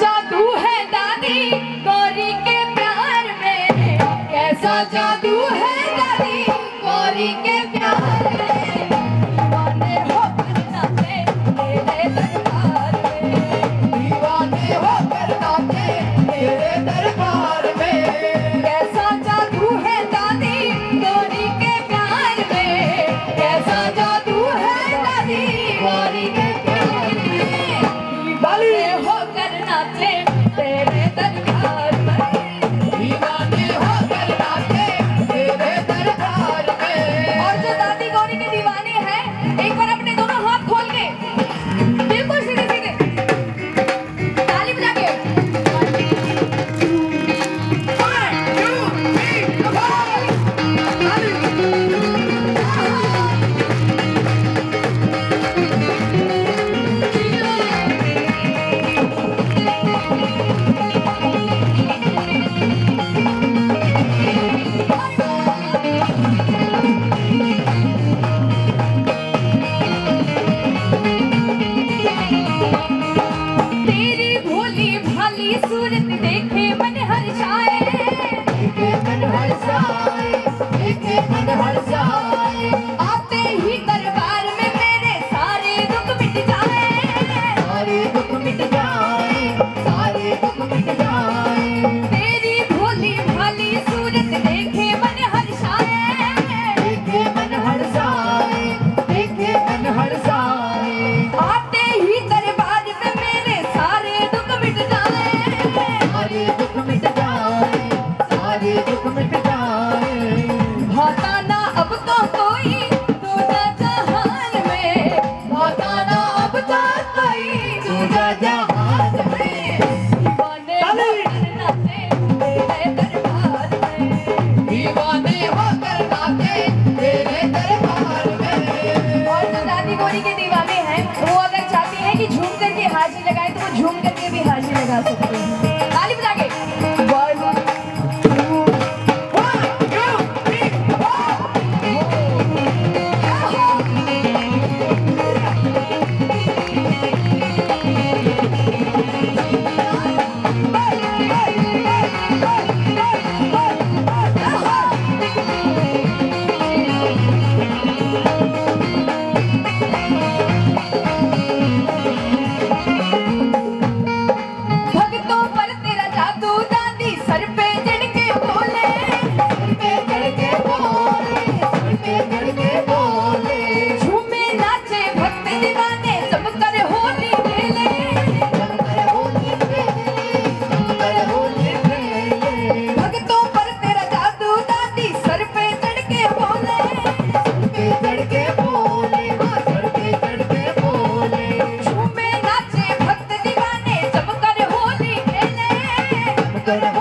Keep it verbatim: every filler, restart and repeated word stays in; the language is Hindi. जादू है दादी गौरी के प्यार में, कैसा जादू है दादी गौरी के प्यार में, दीवाने होकर नाचे मेरे दरबार में, दीवाने होकर नाचे मेरे दरबार में, कैसा जादू है दादी गौरी के प्यार में, कैसा जादू है दादी गौरी के प्यार में, दीवाने होकर नाचे तेरे दरबार में, दीवाने होकर नाचे तेरे दरबार में। और जो दादी गौरी के दीवाने हैं, एक बार अपने दोनों हाथ खोल के बिल्कुल सीधे सीधे ताली बजा के I'm